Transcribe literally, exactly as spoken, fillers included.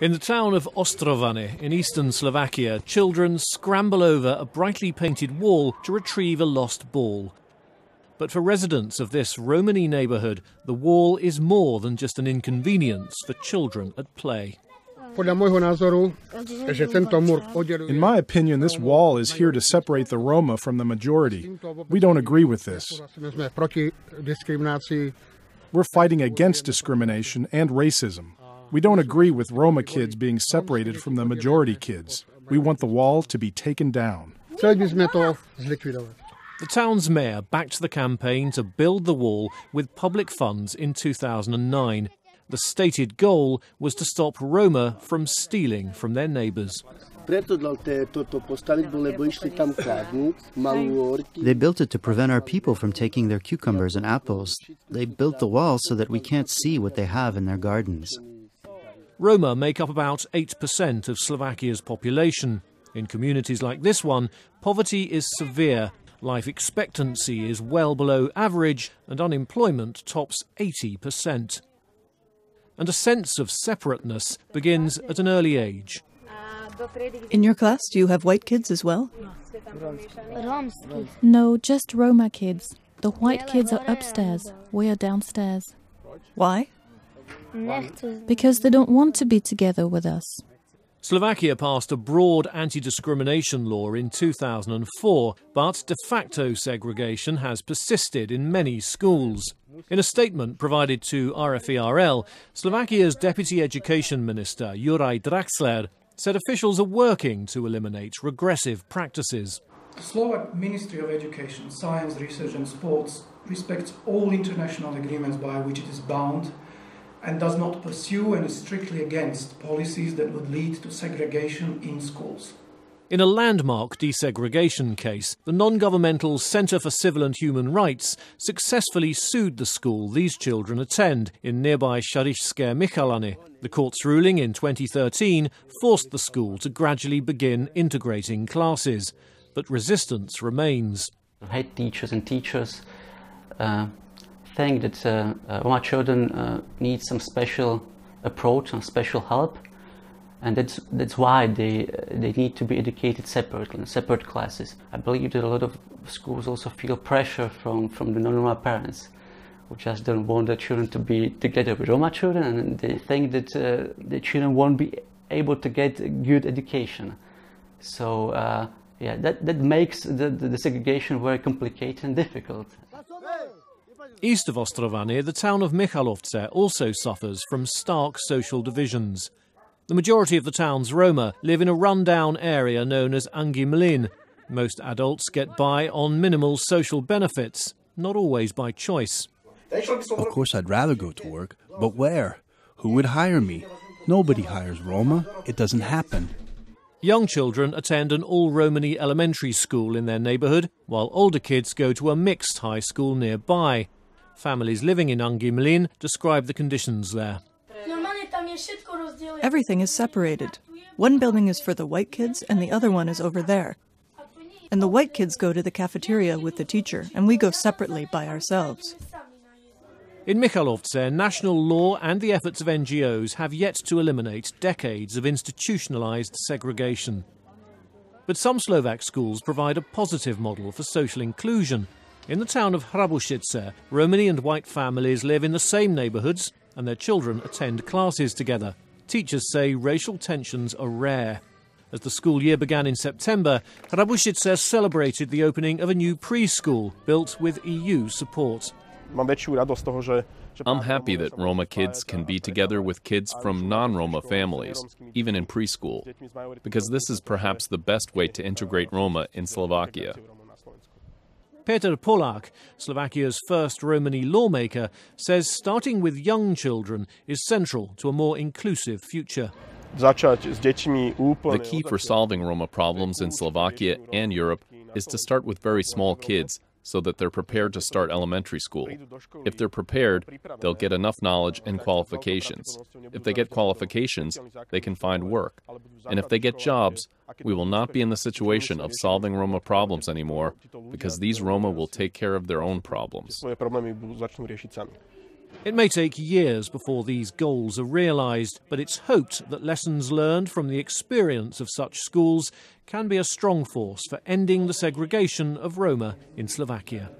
In the town of Ostrovany in eastern Slovakia, children scramble over a brightly painted wall to retrieve a lost ball. But for residents of this Romani neighbourhood, the wall is more than just an inconvenience for children at play. In my opinion, this wall is here to separate the Roma from the majority. We don't agree with this. We're fighting against discrimination and racism. We don't agree with Roma kids being separated from the majority kids. We want the wall to be taken down. The town's mayor backed the campaign to build the wall with public funds in two thousand nine. The stated goal was to stop Roma from stealing from their neighbours. They built it to prevent our people from taking their cucumbers and apples. They built the wall so that we can't see what they have in their gardens. Roma make up about eight percent of Slovakia's population. In communities like this one, poverty is severe, life expectancy is well below average, and unemployment tops eighty percent. And a sense of separateness begins at an early age. In your class, do you have white kids as well? No, just Roma kids. The white kids are upstairs. We are downstairs. Why? Because they don't want to be together with us. Slovakia passed a broad anti-discrimination law in two thousand four, but de facto segregation has persisted in many schools. In a statement provided to R F E R L, Slovakia's Deputy Education Minister Juraj Draxler said officials are working to eliminate regressive practices. The Slovak Ministry of Education, Science, Research and Sports respects all international agreements by which it is bound, and does not pursue and is strictly against policies that would lead to segregation in schools. In a landmark desegregation case, the non-governmental Center for Civil and Human Rights successfully sued the school these children attend in nearby Sharišské Michalane. The court's ruling in twenty thirteen forced the school to gradually begin integrating classes, but resistance remains. Head teachers and teachers uh... think that uh, uh, Roma children uh, need some special approach and special help, and that's that's why they uh, they need to be educated separately in separate classes. I believe that a lot of schools also feel pressure from from the non-Roma parents, who just don't want their children to be together with Roma children, and they think that uh, the children won't be able to get a good education. So uh, yeah, that that makes the, the, the segregation very complicated and difficult. East of Ostrovany, the town of Michalovce also suffers from stark social divisions. The majority of the town's Roma live in a run-down area known as Angi Mlyn. Most adults get by on minimal social benefits, not always by choice. Of course I'd rather go to work, but where? Who would hire me? Nobody hires Roma. It doesn't happen. Young children attend an all-Romani elementary school in their neighbourhood, while older kids go to a mixed high school nearby. Families living in Angimelín describe the conditions there. Everything is separated. One building is for the white kids and the other one is over there. And the white kids go to the cafeteria with the teacher, and we go separately by ourselves. In Michalovce, national law and the efforts of N G Os have yet to eliminate decades of institutionalised segregation. But some Slovak schools provide a positive model for social inclusion. In the town of Hrabušice, Romani and white families live in the same neighbourhoods and their children attend classes together. Teachers say racial tensions are rare. As the school year began in September, Hrabušice celebrated the opening of a new preschool built with E U support. I'm happy that Roma kids can be together with kids from non-Roma families, even in preschool, because this is perhaps the best way to integrate Roma in Slovakia. Peter Polak, Slovakia's first Romani lawmaker, says starting with young children is central to a more inclusive future. The key for solving Roma problems in Slovakia and Europe is to start with very small kids, so that they're prepared to start elementary school. If they're prepared, they'll get enough knowledge and qualifications. If they get qualifications, they can find work. And if they get jobs, we will not be in the situation of solving Roma problems anymore, because these Roma will take care of their own problems. It may take years before these goals are realised, but it's hoped that lessons learned from the experience of such schools can be a strong force for ending the segregation of Roma in Slovakia.